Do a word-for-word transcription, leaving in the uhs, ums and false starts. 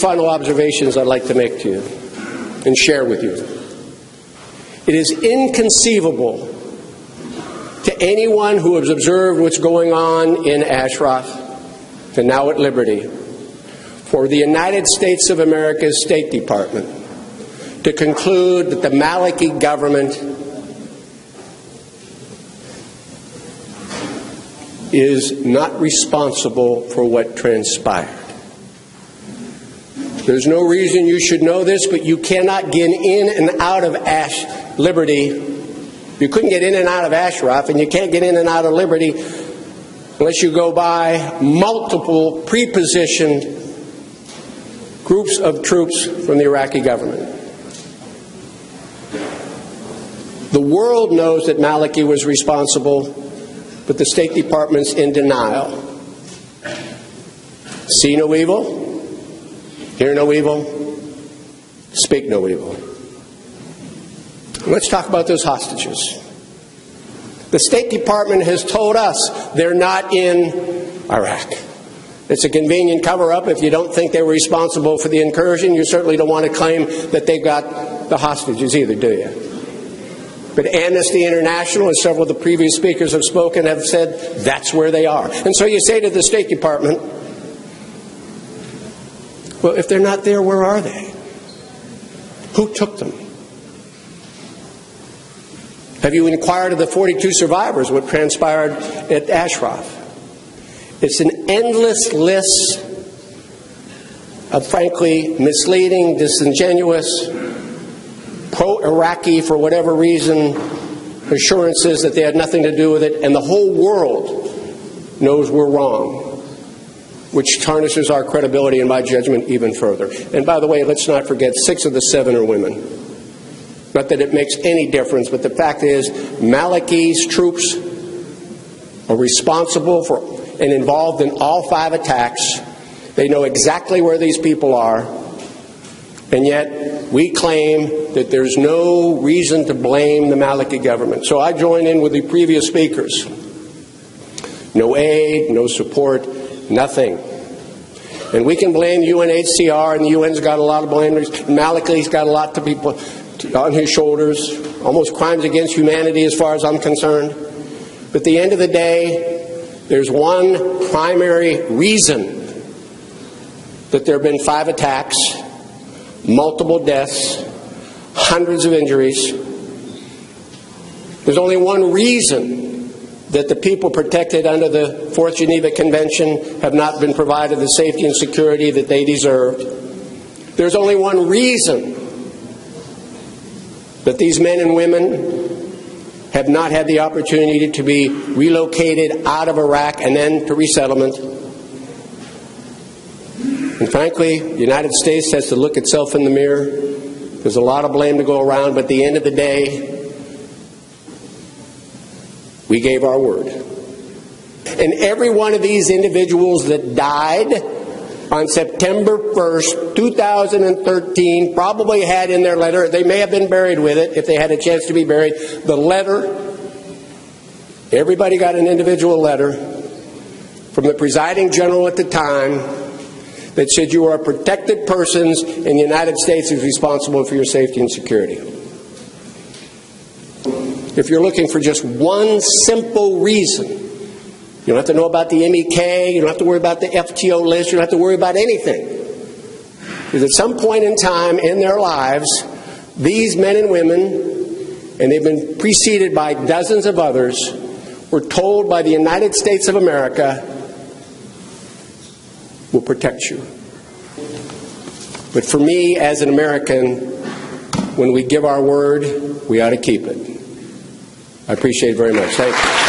final observations I'd like to make to you and share with you. It is inconceivable to anyone who has observed what's going on in Ashraf and now at Liberty for the United States of America's State Department to conclude that the Maliki government is not responsible for what transpired. There's no reason you should know this, but you cannot get in and out of Ash Liberty. You couldn't get in and out of Ashraf, and you can't get in and out of Liberty unless you go by multiple pre-positioned groups of troops from the Iraqi government. The world knows that Maliki was responsible, but the State Department's in denial. See no evil, hear no evil, speak no evil. Let's talk about those hostages. The State Department has told us they're not in Iraq. It's a convenient cover-up. If you don't think they were responsible for the incursion, you certainly don't want to claim that they got the hostages either, do you? But Amnesty International, as several of the previous speakers have spoken, have said that's where they are. And so you say to the State Department, well, if they're not there, where are they? Who took them? Have you inquired of the forty-two survivors what transpired at Ashraf? It's an endless list of, frankly, misleading, disingenuous, pro-Iraqi, for whatever reason, assurances that they had nothing to do with it, and the whole world knows we're wrong, which tarnishes our credibility, in my judgment, even further. And by the way, let's not forget, six of the seven are women. Not that it makes any difference, but the fact is Maliki's troops are responsible for and involved in all five attacks. They know exactly where these people are, and yet we claim that there's no reason to blame the Maliki government. So I join in with the previous speakers. No aid, no support, nothing. And we can blame U N H C R, and the U N's got a lot of blame. Maliki's got a lot to be on his shoulders, almost crimes against humanity as far as I'm concerned. But at the end of the day, there's one primary reason that there have been five attacks, multiple deaths, hundreds of injuries. There's only one reason that the people protected under the Fourth Geneva Convention have not been provided the safety and security that they deserved. There's only one reason that these men and women have not had the opportunity to be relocated out of Iraq and then to resettlement. And frankly, the United States has to look itself in the mirror. There's a lot of blame to go around, but at the end of the day, we gave our word. And every one of these individuals that died on September first, two thousand thirteen, probably had in their letter, they may have been buried with it if they had a chance to be buried, the letter, everybody got an individual letter from the presiding general at the time that said you are protected persons and the United States is responsible for your safety and security. If you're looking for just one simple reason, you don't have to know about the M E K, you don't have to worry about the F T O list, you don't have to worry about anything. Because at some point in time in their lives, these men and women, and they've been preceded by dozens of others, were told by the United States of America, we'll protect you. But for me, as an American, when we give our word, we ought to keep it. I appreciate it very much. Thank you.